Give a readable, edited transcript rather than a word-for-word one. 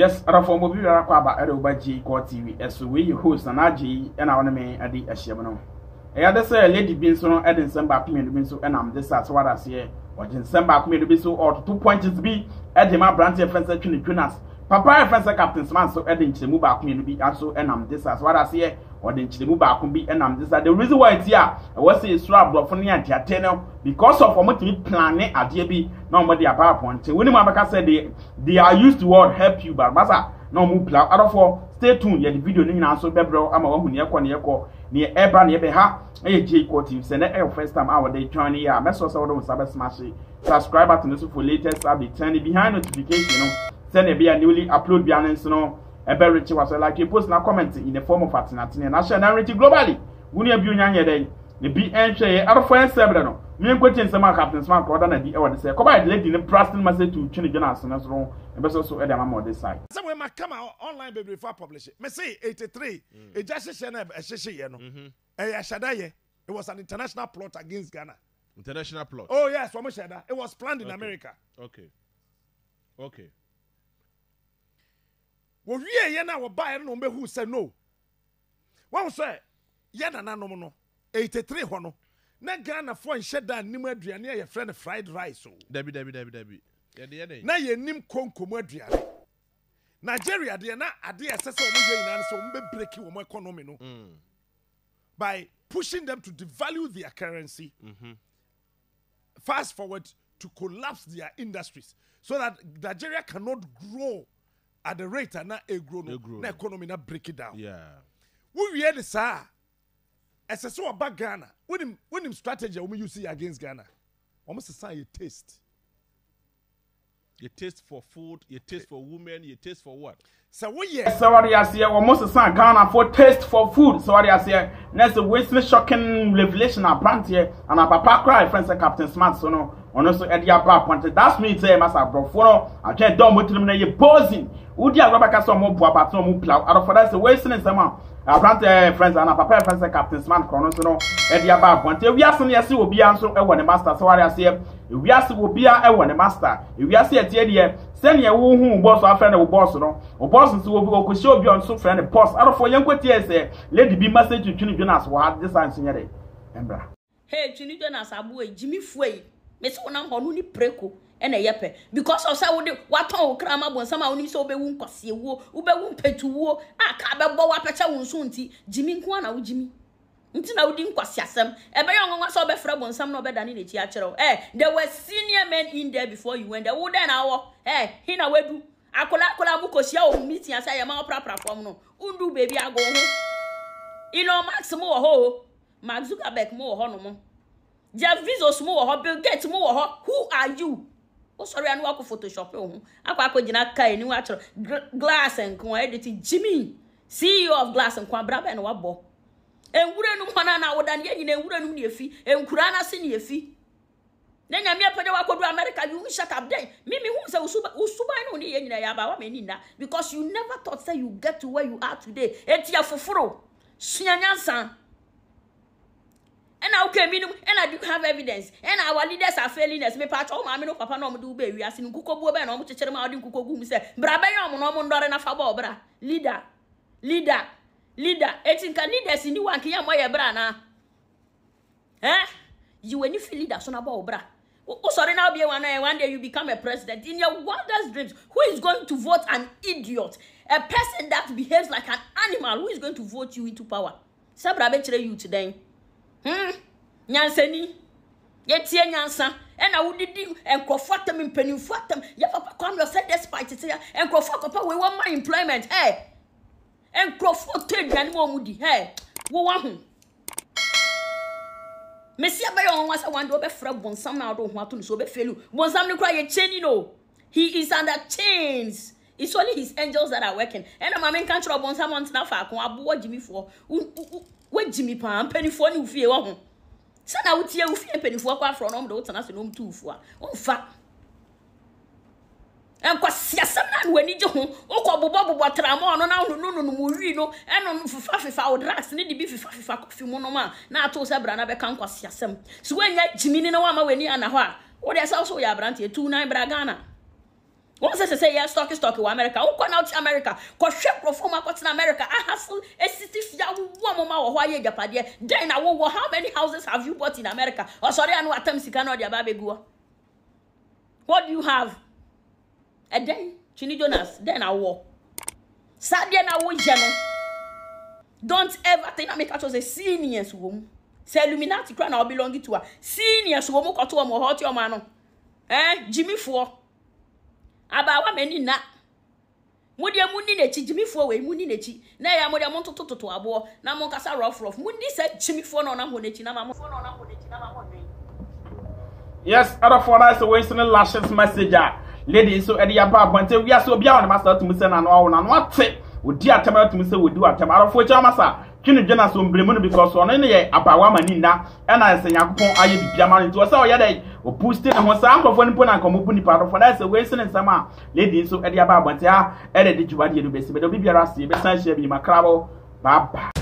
Yes, Rafa Mobi Rakwaba Adoba G Core TV as we host an AG and our name at the Ashebano. I had to say a lady being so at December Pim and Binso and I'm this as what I say, or December Pim and Binso or 2 points B at the my branch offense between us. Papa offense Captain Sman so at the Chimuba Pim and B also and I'm this as what I say, or the Chimuba could be and I'm this. The reason why it's here, I was a swab of Funny and Tiateno because of a motive planet at JB. Nobody about point. When Mabaka said they are used to word help you, but Masa, no move plan. Therefore, stay tuned. Yet the video didn't answer Bebro. I'm a woman near Ebra near Beha. A J Coating send the first time our day journey. I mess us out of Sabbath Smashy. Subscribe button for latest update. Turn behind notification. Send a be a newly upload behind no a berry was like you post now comment in the form of Atinatine and national narrative globally. When you have you day, the BNJ out of first several. Me question some Captain Smart brother na di e won say come lady in prastin message to Chini Jonas na so e be so so e dey am on side somewhere ma come online baby for publish me say 83 e just share na e share no e ashadaye. It was an international plot against Ghana. International plot? Oh yes, we share that. It was planned in America. Okay we we here na we buy no be who say no one say ye na na no no 83 ho no. Na Ghana phone shut down nim aduane your friend fried rice o. Debi. Ye na ye nim konkomo aduane. Nigeria de na ade esese o mo yina so mo be break wo economy no. By pushing them to devalue their currency. Fast forward to collapse their industries so that Nigeria cannot grow at the rate and na e grow no. Na economy na break it down. Yeah. We hear the sir. As I saw about Ghana, when him strategy when you see against Ghana, almost a sign you taste. You taste for food, you taste for women, you taste for what? So what yeah. Sorry, I say almost a sign Ghana for taste for food. Sorry, I say next the waste shocking revelation I brand here and I papa cry friends and Captain Smart so no. Onoso edi aba point that's me say master brofo I get don motirim na ye posing udi agrabaka so mo bua baton mo plow and for that say we sin sama abrante friends and papa friends Captain Smart kono so no edi aba point we aso ne say obi anso e woni master so wari ase we aso obi an e woni master we ase etie de send ye wo hu boss afre na wo boss no wo boss so obi okoshi obi onso friend the boss and for yenkwetie say lady bi message Chini Jonas wa this time sinyere embra hey Chini Jonas abu e jimi fuei me so na honu ni preko ena yepe because of say what ton krama bon sama oni so bewu nkosiewo wo bewu petuwo aka bebo wa pecha wonso nti jimi nko na wo jimi nti na wodi nkosiasem ebe yo nwa so be fra bon sam na obedane ne chi a kire there were senior men in there before you went there wo den awo he na wedu akola bukosia o meeting asa ye ma opra platform no undu baby ago ho ino maximo ho maxuka bek mo ho no mo Javis Osmo or Bill Gates more. Who are you? Oh, sorry, I know Photoshop. Aqua Jina Kai, new actual glass and quantity. Jimmy, CEO of Glass and Quabrab and Wabo. And wouldn't one an hour than yet in a wooden your fee and Kurana senior fee. Then I'm here for the Wako America. You shut up then. Mimi, who's a super Usubano in Yaba Menina because you never thought that you get to where you are today. Etia Fofuro, Sinyansan. And I okay, minimum, and I do have evidence. And our leaders are failing us. Me patch all my no papa no do be. We are seeing Kuko Boba and Omuche Chema Odin Kuko Gumi say, Brabayo Monondor and Afabo, bra. Leader. It's in can leaders in you and Kiamoya Brana. Eh? You when you feel leaders on a ball, bra. Oh, sorry, now be one day you become a president. In your wildest dreams, who is going to vote an idiot? A person that behaves like an animal, who is going to vote you into power? Sabra betray you today. Nyanseni yet nyansa and I would do and comfort them in penny for them. You papa come yourself despite it and comfort papa we want my employment. Hey, and comfort and woody. Hey, we want him. Messia Bayon was a one over frog one. Somehow don't want to so be fail you. One some cry a chain, you know. He is under chains. It's only his angels that are working. And I'm in control of one someone's now. I can watch Jimmy for. Wait, Jimmy Pam, penny for you fear. Son, I would hear you fear penny for from home, daughter, and I said, home too for. Oh, fat. And because yes, I'm when you do. Oh, Bobo, what I'm on, no, Murino, and on Fafi, our dress, need to be Fafi, Monoma, now to Sabrana, become Quasiasem. So when Jimmy, no one, when you and a while, or there's also your brand here, 29 Bragana. What was I say? Yeah, stocky. America. Who come out America? Cause share performer in America. I hustle. Then I will. How many houses have you bought in America? Oh, sorry, I know at times you cannot be a. What do you have? And then Chini Jonas. Then I will. Saturday I will journal. Don't ever think I make out as a senior woman. Say Illuminati crown I belonging to a senior woman. Cut to a more hot your man. Eh, Jimmy Four. Abawa meni na mudi mundi nechi Jimmy Four we mundi nechi na ya mudi amonto to abo na monkasa rough mundi said Jimmy Four no na honechi na mama no na honechi na mama. Yes, other for us away sending lashes messenger ladies so at the above but we are so beyond master to misen and all and what say we do attempt to misen we do attempt out of which master Chini Jonas on blame because on any abawa mani na and I say yakupon aye bibia man to say yede o boosting the one sound of one point and come up in part of that's a wasting and summer ladies so at the above but yeah edit the jubilee base but the BBRC message be my crabble baba.